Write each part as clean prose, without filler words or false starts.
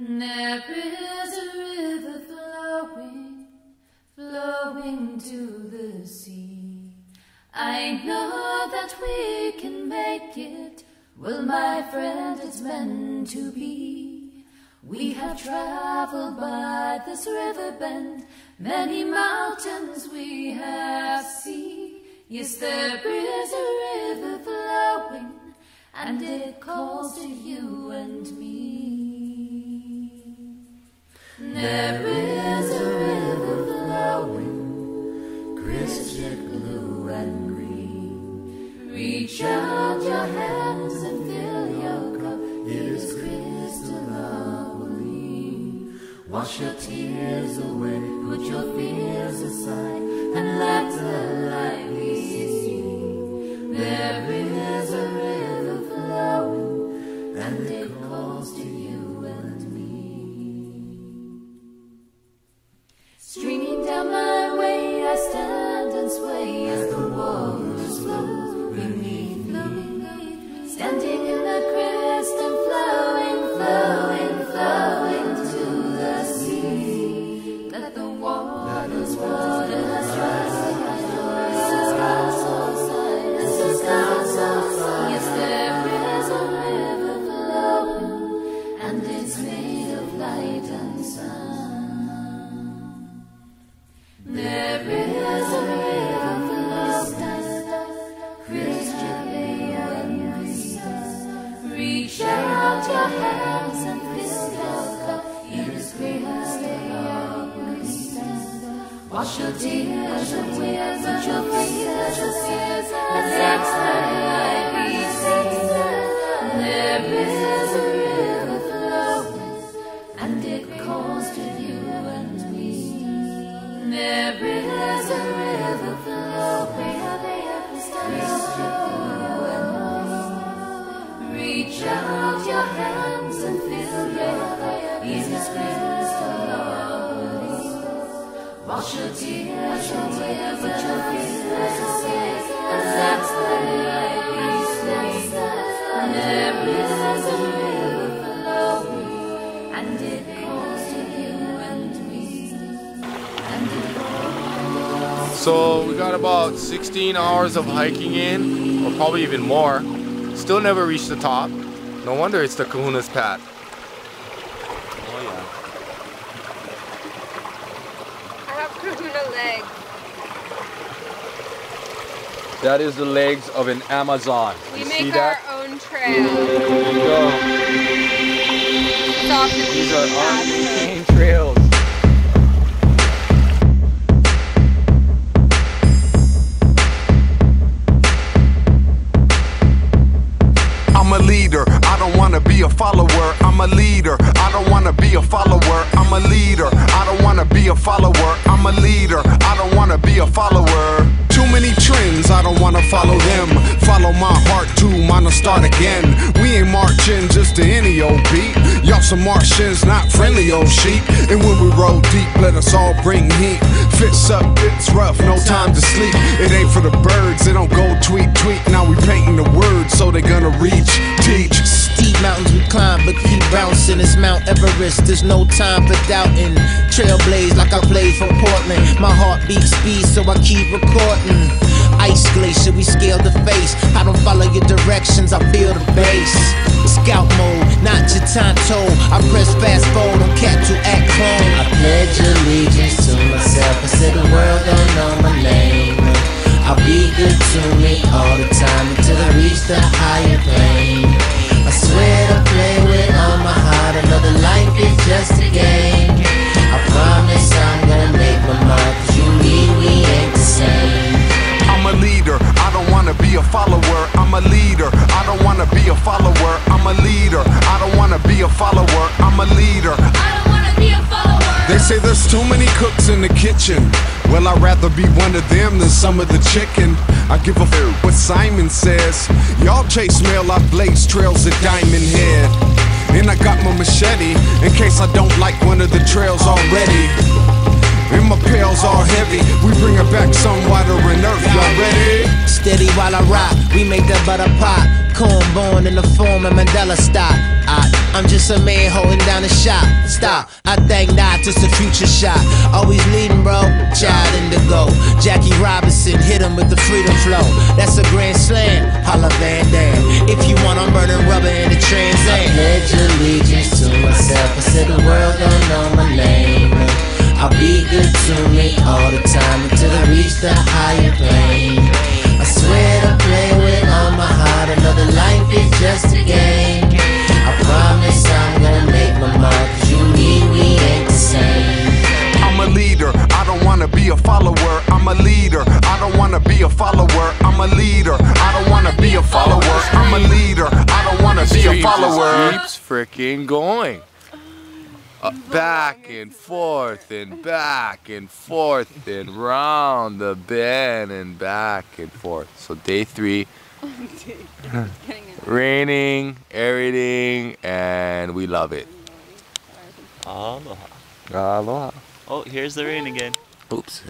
Never is a river flowing, flowing to the sea. I know that we can make it. Well, my friend, it's meant to be. We have traveled by this river bend, many mountains we have seen. Yes, there is a river flowing, and it calls to you and me. There is a river flowing, crystal blue and green. Reach out your hands and fill your cup, it is crystal Maoli. Wash your tears away, put your fears aside, and let the light be seen. There is a river, and it calls to you and me. Streaming down my way, I stand and sway as the waters flow beneath me. Standing in the crest and flowing, flowing, flowing to the sea. Let the waters, waters rise. Wash your tears away and put your fears aside, and let the light be seen. There is a river flowing, and it calls to you and me. There is a river flowing, and reach out your hands and fill your cup. It is crystal Maoli. Wash your tears away, put your fears aside, and let the light be seen. There is a river flowing, and it calls to you and me. And so we got about 16 hours of hiking in, or probably even more. Still never reached the top. No wonder it's the Kahuna's path. That is the legs of an Amazon. We make our own trail. There you go. These are our main trails. I'm a leader. I don't want to be a follower. I'm a leader. I don't want to be a follower. I'm a leader. I don't want to be a follower. I'm a leader. I don't want to be a follower. Too many trends, I don't wanna follow them. Follow my heart too, mine start again. We ain't marching just to any old beat. Y'all some Martians, not friendly old sheep. And when we roll deep, let us all bring heat. Fits up, it's rough, no time to sleep. It ain't for the birds, they don't go tweet, tweet. Now we painting the words, so they gonna reach, teach. Steep mountains we climb, but keep bouncing. It's Mount Everest, there's no time for doubting. Trailblaze like I played for Portland. My heart beats speed, so I keep recording. Ice glacier, we scale the face. I don't follow your directions, I feel the base. Scout mode, not your tonto. I press fast forward on catch you at home. I pledge allegiance to myself. I said the world don't know my name. I'll be good to me all the time until I reach the higher plane. I swear to play with all my heart. Another life is just a game. I promise I'm gonna make my mark. Cause you mean we ain't the same. I'm a leader, I don't wanna be a follower. I'm a leader, I don't wanna be a follower. I'm a leader, I don't wanna be a follower. I'm a leader, I don't wanna be a follower. They say there's too many cooks in the kitchen. Well, I'd rather be one of them than some of the chicken. I give a f what Simon says. Y'all chase mail, I blaze trails at Diamond Head. And I got my machete in case I don't like one of the trails already. and my pails all heavy. We bringing back some water and earth. Y'all ready? Steady while I rock, we make that butter pop. Corn born in the form of Mandela stop. I'm just a man holding down a shop. Stop, I think not, just a future shot. Always leading, bro, child indigo. Jackie Robinson hit him with the freedom flow. That's a grand slam, holla Van Dam. If you want, I'm burning rubber in the Trans Am. I pledge allegiance to myself. I said the world don't know my name. I'll be good to me all the time until I reach the higher plane. I swear to play with all my heart. Another life is just a game. I promise I'm gonna make my mark, 'cause you and me, we ain't the same. I'm a leader, I don't wanna be a follower. I'm a leader, I don't wanna be a follower. I'm a leader, I don't wanna be a follower. I'm a leader, I don't wanna be a follower. Keeps freaking going. Back and forth and round the bend and back and forth. So day three, raining, everything, and we love it. Aloha. Aloha. Oh, here's the rain again. Oops.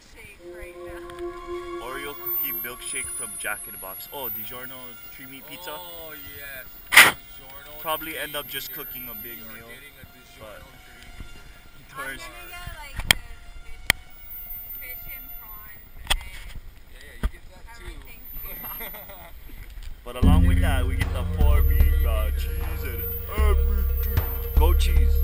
milkshake right now. Oreo cookie milkshake from Jack in the Box. Oh, DiGiorno tree meat pizza. Oh yes. Probably end up just cooking a big meal. But towards but along with that, we get the four meat, cheese, and everything. Go cheese.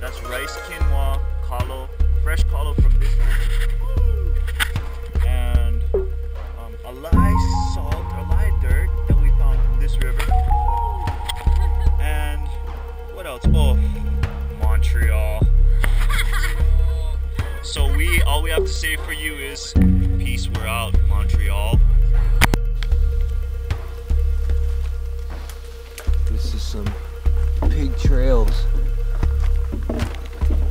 That's rice, quinoa, kalo, fresh kalo from this river. And a light salt, a light dirt that we found from this river. And what else? Oh, Montreal. So all we have to say for you is peace, we're out, Montreal. This is some pig trails.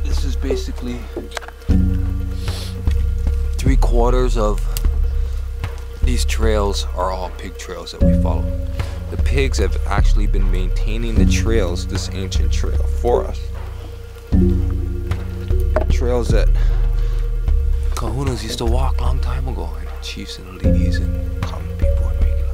This is basically 3/4 of these trails are all pig trails that we follow. The pigs have actually been maintaining the trails, this ancient trail, for us. Trails that Kahunas used to walk a long time ago, and chiefs and ladies and common people and regular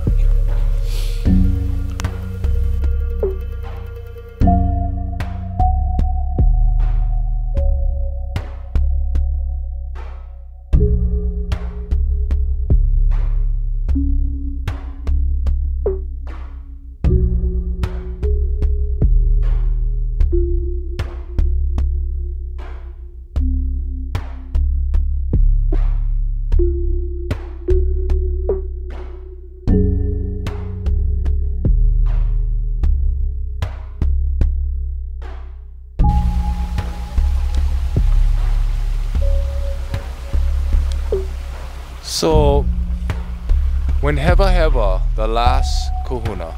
So, when Hewahewa, the last kahuna,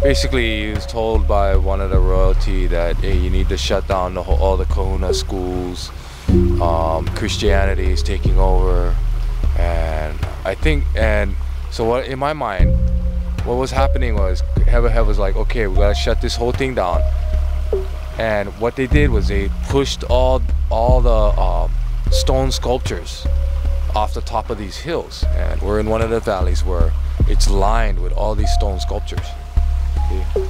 basically he was told by one of the royalty that, hey, you need to shut down all the kahuna schools, Christianity is taking over, and so what in my mind, what was happening was, Hewahewa was like, okay, we gotta shut this whole thing down, and what they did was they pushed all the stone sculptures off the top of these hills, and we're in one of the valleys where it's lined with all these stone sculptures. See?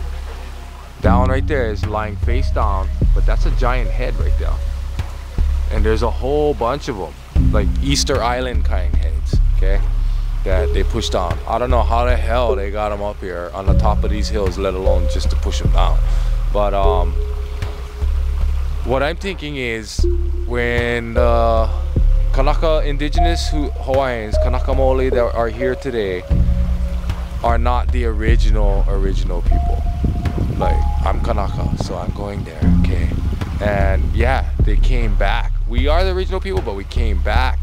Down right there is lying face down, but that's a giant head right there, and there's a whole bunch of them, like Easter Island kind heads, okay, that they push down. I don't know how the hell they got them up here on the top of these hills, let alone just to push them down. But what I'm thinking is, when the Kanaka indigenous Hawaiians, Kanaka Maoli, that are here today, are not the original people. Like, I'm Kanaka, so I'm going there, okay? And yeah, they came back. We are the original people, but we came back.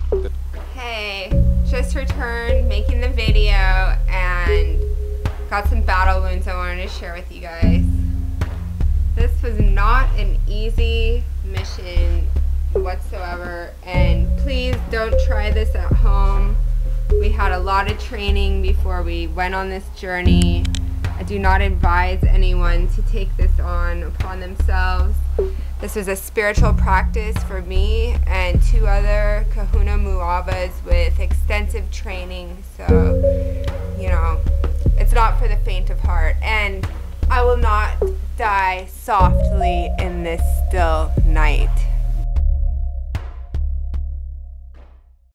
Hey, just returned making the video and got some battle wounds I wanted to share with you guys. This was not an easy mission whatsoever, and please don't try this at home. We had a lot of training before we went on this journey. I do not advise anyone to take this on upon themselves. This was a spiritual practice for me and 2 other kahuna muabas with extensive training, so you know, it's not for the faint of heart, and I will not die softly in this still night.